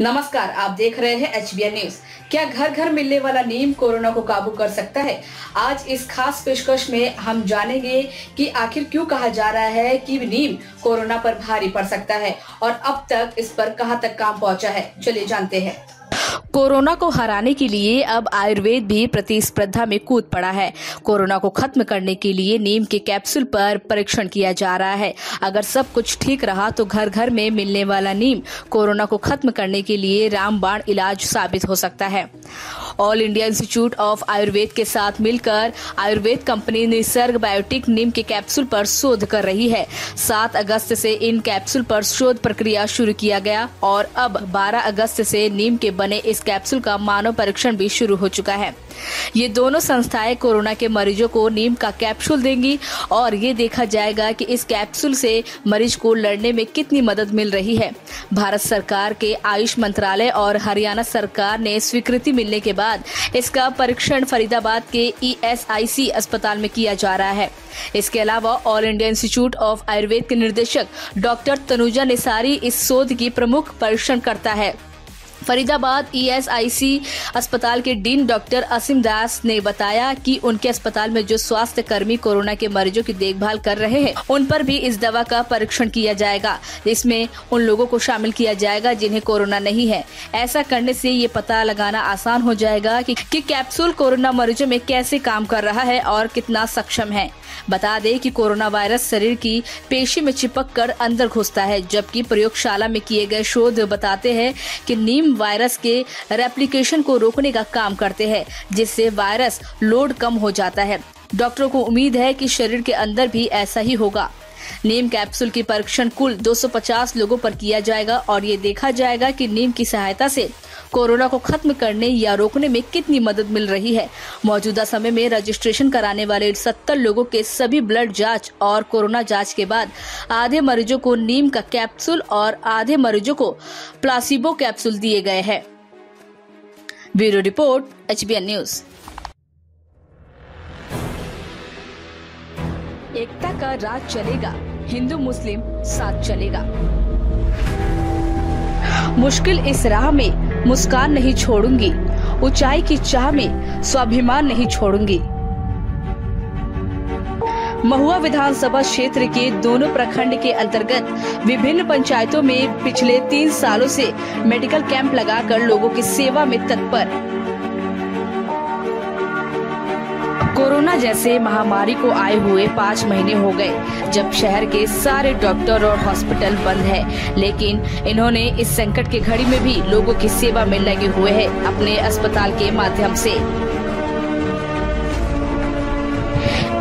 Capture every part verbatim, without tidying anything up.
नमस्कार, आप देख रहे हैं एचबीएन न्यूज। क्या घर घर मिलने वाला नीम कोरोना को काबू कर सकता है? आज इस खास पेशकश में हम जानेंगे कि आखिर क्यों कहा जा रहा है कि नीम कोरोना पर भारी पड़ सकता है और अब तक इस पर कहां तक काम पहुंचा है। चलिए जानते हैं। कोरोना को हराने के लिए अब आयुर्वेद भी प्रतिस्पर्धा में कूद पड़ा है। कोरोना को खत्म करने के लिए नीम के कैप्सूल पर परीक्षण किया जा रहा है। अगर सब कुछ ठीक रहा तो घर घर में मिलने वाला नीम कोरोना को खत्म करने के लिए रामबाण इलाज साबित हो सकता है। All India Institute of Ayurveda के साथ मिलकर आयुर्वेद कंपनी निसर्ग बायोटिक नीम के कैप्सूल पर शोध कर रही है। सात अगस्त से इन कैप्सूल पर शोध प्रक्रिया शुरू किया गया और अब बारह अगस्त से नीम के बने इस कैप्सूल का मानव परीक्षण भी शुरू हो चुका है। ये दोनों संस्थाएं कोरोना के मरीजों को नीम का कैप्सूल देंगी और ये देखा जाएगा कि इस कैप्सूल से मरीज को लड़ने में कितनी मदद मिल रही है। भारत सरकार के आयुष मंत्रालय और हरियाणा सरकार ने स्वीकृति मिलने के बाद इसका परीक्षण फरीदाबाद के ई एस आई सी अस्पताल में किया जा रहा है। इसके अलावा All India Institute of Ayurveda के निदेशक डॉक्टर तनुजा निसारी इस शोध की प्रमुख परीक्षणकर्ता है। फरीदाबाद ई एस आई सी अस्पताल के डीन डॉक्टर असीम दास ने बताया कि उनके अस्पताल में जो स्वास्थ्य कर्मी कोरोना के मरीजों की देखभाल कर रहे हैं उन पर भी इस दवा का परीक्षण किया जाएगा। इसमें उन लोगों को शामिल किया जाएगा जिन्हें कोरोना नहीं है। ऐसा करने से ये पता लगाना आसान हो जाएगा कि, कि कैप्सूल कोरोना मरीजों में कैसे काम कर रहा है और कितना सक्षम है। बता दें कि कोरोना वायरस शरीर की पेशी में चिपक कर अंदर घुसता है, जबकि प्रयोगशाला में किए गए शोध बताते हैं कि नीम वायरस के रेप्लिकेशन को रोकने का काम करते हैं, जिससे वायरस लोड कम हो जाता है। डॉक्टरों को उम्मीद है कि शरीर के अंदर भी ऐसा ही होगा। नीम कैप्सूल की परीक्षण कुल दो सौ पचास लोगों पर किया जाएगा और ये देखा जाएगा कि नीम की सहायता से कोरोना को खत्म करने या रोकने में कितनी मदद मिल रही है। मौजूदा समय में रजिस्ट्रेशन कराने वाले सत्तर लोगों के सभी ब्लड जांच और कोरोना जांच के बाद आधे मरीजों को नीम का कैप्सूल और आधे मरीजों को प्लासिबो कैप्सूल दिए गए हैं। Bureau report, HBN news. एकता का राज चलेगा, हिंदू मुस्लिम साथ चलेगा। मुश्किल इस राह में मुस्कान नहीं छोड़ूंगी, ऊंचाई की चाह में स्वाभिमान नहीं छोड़ूंगी। महुआ विधानसभा क्षेत्र के दोनों प्रखंड के अंतर्गत विभिन्न पंचायतों में पिछले तीन सालों से मेडिकल कैंप लगाकर लोगों की सेवा में तत्पर। कोरोना जैसे महामारी को आए हुए पाँच महीने हो गए, जब शहर के सारे डॉक्टर और हॉस्पिटल बंद है, लेकिन इन्होंने इस संकट की घड़ी में भी लोगों की सेवा में लगे हुए हैं अपने अस्पताल के माध्यम से।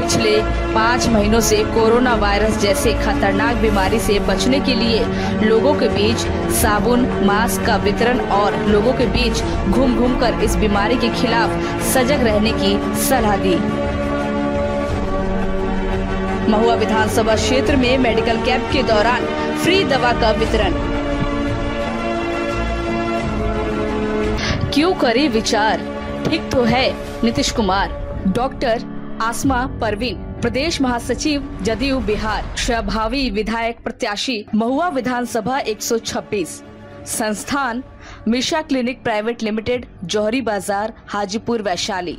पिछले पाँच महीनों से कोरोना वायरस जैसे खतरनाक बीमारी से बचने के लिए लोगों के बीच साबुन, मास्क का वितरण और लोगों के बीच घूम घूम कर इस बीमारी के खिलाफ सजग रहने की सलाह दी। महुआ विधानसभा क्षेत्र में मेडिकल कैंप के दौरान फ्री दवा का वितरण। क्यों करे विचार, ठीक तो है नीतीश कुमार। डॉक्टर आसमा परवीन, प्रदेश महासचिव जदयू बिहार। शभावी विधायक प्रत्याशी महुआ विधानसभा एक सौ छब्बीस। संस्थान Misha clinic private limited, Johari Bazaar, Hajipur, Vaishali.